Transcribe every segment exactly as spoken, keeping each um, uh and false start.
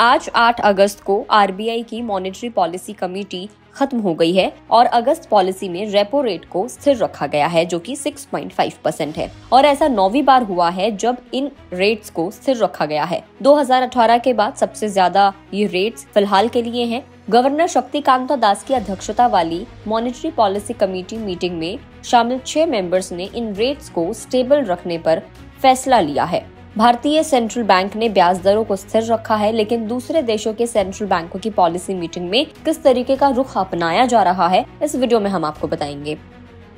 आज आठ अगस्त को आरबीआई की मॉनेटरी पॉलिसी कमेटी खत्म हो गई है और अगस्त पॉलिसी में रेपो रेट को स्थिर रखा गया है जो कि छह पॉइंट पाँच परसेंट है और ऐसा नौवीं बार हुआ है जब इन रेट्स को स्थिर रखा गया है। दो हज़ार अठारह के बाद सबसे ज्यादा ये रेट्स फिलहाल के लिए हैं। गवर्नर शक्ति कांता दास की अध्यक्षता वाली मॉनेटरी पॉलिसी कमेटी मीटिंग में शामिल छह मेंबर्स ने इन रेट्स को स्टेबल रखने पर फैसला लिया है। भारतीय सेंट्रल बैंक ने ब्याज दरों को स्थिर रखा है, लेकिन दूसरे देशों के सेंट्रल बैंकों की पॉलिसी मीटिंग में किस तरीके का रुख अपनाया जा रहा है इस वीडियो में हम आपको बताएंगे।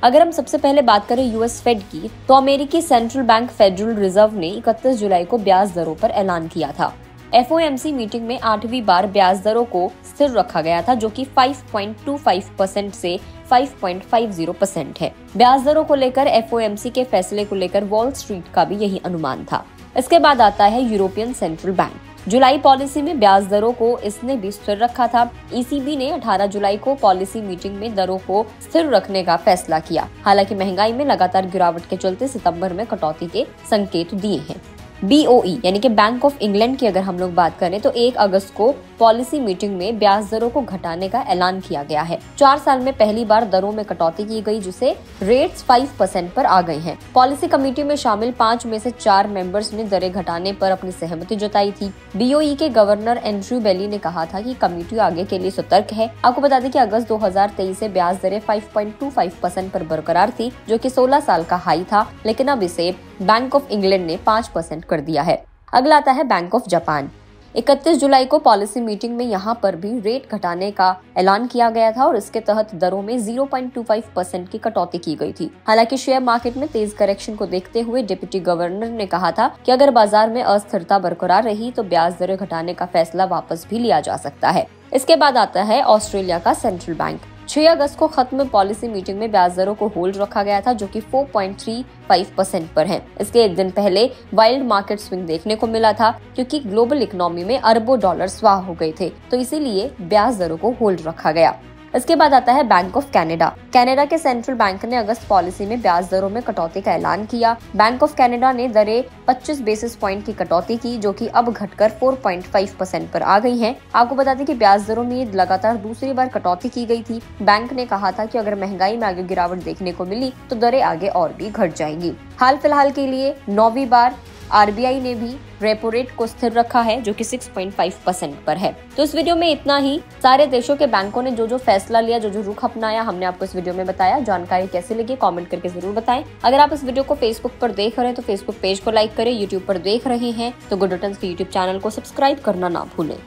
अगर हम सबसे पहले बात करें यूएस फेड की, तो अमेरिकी सेंट्रल बैंक फेडरल रिजर्व ने इकतीस जुलाई को ब्याज दरों पर ऐलान किया था। F O M C meeting में आठवीं बार ब्याज दरों को स्थिर रखा गया था जो कि पाँच पॉइंट दो पाँच परसेंट से पाँच पॉइंट पाँच शून्य परसेंट है। ब्याज दरों को लेकर एफ ओ एम सी के फैसले को लेकर वॉल स्ट्रीट का भी यही अनुमान था। इसके बाद आता है यूरोपियन सेंट्रल बैंक। जुलाई पॉलिसी में ब्याज दरों को इसने भी स्थिर रखा था। ई सी बी ने अठारह जुलाई को पॉलिसी मीटिंग में दरों को स्थिर रखने का फैसला किया। हालांकि महंगाई में लगातार गिरावट के चलते सितंबर में कटौती के संकेत दिए हैं। बी ओ ई यानी कि बैंक ऑफ इंग्लैंड की अगर हम लोग बात करें तो एक अगस्त को पॉलिसी मीटिंग में ब्याज दरों को घटाने का ऐलान किया गया है। चार साल में पहली बार दरों में कटौती की गई जिसे रेट्स पाँच परसेंट पर आ गई हैं। पॉलिसी कमेटी में शामिल पांच में से चार मेंबर्स ने दरें घटाने पर अपनी सहमति जताई थी। बी ओ ई के गवर्नर एंड्रयू बेली ने कहा था कि कमेटी आगे के लिए सतर्क है। आपको बता दें कि अगस्त दो हज़ार तेईस से ब्याज दरें पाँच पॉइंट दो पाँच परसेंट पर बरकरार थी जो कि सोलह साल का हाई था, लेकिन अब इसे बैंक ऑफ इंग्लैंड ने पाँच परसेंट कर दिया है। अगला आता है बैंक ऑफ जापान। इकतीस जुलाई को पॉलिसी मीटिंग में यहाँ पर भी रेट घटाने का ऐलान किया गया था और इसके तहत दरों में शून्य पॉइंट दो पाँच परसेंट की कटौती की गई थी। हालांकि शेयर मार्केट में तेज करेक्शन को देखते हुए डिप्टी गवर्नर ने कहा था कि अगर बाजार में अस्थिरता बरकरार रही तो ब्याज दरें घटाने का फैसला वापस भी लिया जा सकता है। इसके बाद आता है ऑस्ट्रेलिया का सेंट्रल बैंक। छह अगस्त को खत्म पॉलिसी मीटिंग में ब्याज दरों को होल्ड रखा गया था जो कि चार पॉइंट तीन पाँच परसेंट पर है। इसके एक दिन पहले वाइल्ड मार्केट स्विंग देखने को मिला था क्योंकि ग्लोबल इकोनॉमी में अरबों डॉलर स्वाह हो गए थे, तो इसीलिए ब्याज दरों को होल्ड रखा गया। इसके बाद आता है बैंक ऑफ कनाडा। कनाडा के सेंट्रल बैंक ने अगस्त पॉलिसी में ब्याज दरों में कटौती का ऐलान किया। बैंक ऑफ कनाडा ने दरें पच्चीस बेसिस पॉइंट की कटौती की जो कि अब घटकर चार पॉइंट पाँच परसेंट पर आ गई हैं। आपको बता दें कि ब्याज दरों में लगातार दूसरी बार कटौती की गई थी। बैंक ने कहा था कि अगर महंगाई में आगे गिरावट देखने को मिली तो दरें आगे और भी घट जाएंगी। हाल फिलहाल के लिए नौवीं बार आरबीआई ने भी रेपो रेट को स्थिर रखा है जो कि छह पॉइंट पाँच परसेंट पर है। तो इस वीडियो में इतना ही। सारे देशों के बैंकों ने जो जो फैसला लिया, जो जो रुख अपनाया, हमने आपको इस वीडियो में बताया। जानकारी कैसे लगी कमेंट करके जरूर बताएं। अगर आप इस वीडियो को फेसबुक पर देख रहे हैं तो फेसबुक पेज को लाइक करें। यूट्यूब पर देख रहे हैं तो गुड रिटर्न्स के यूट्यूब चैनल को सब्सक्राइब करना ना भूलें।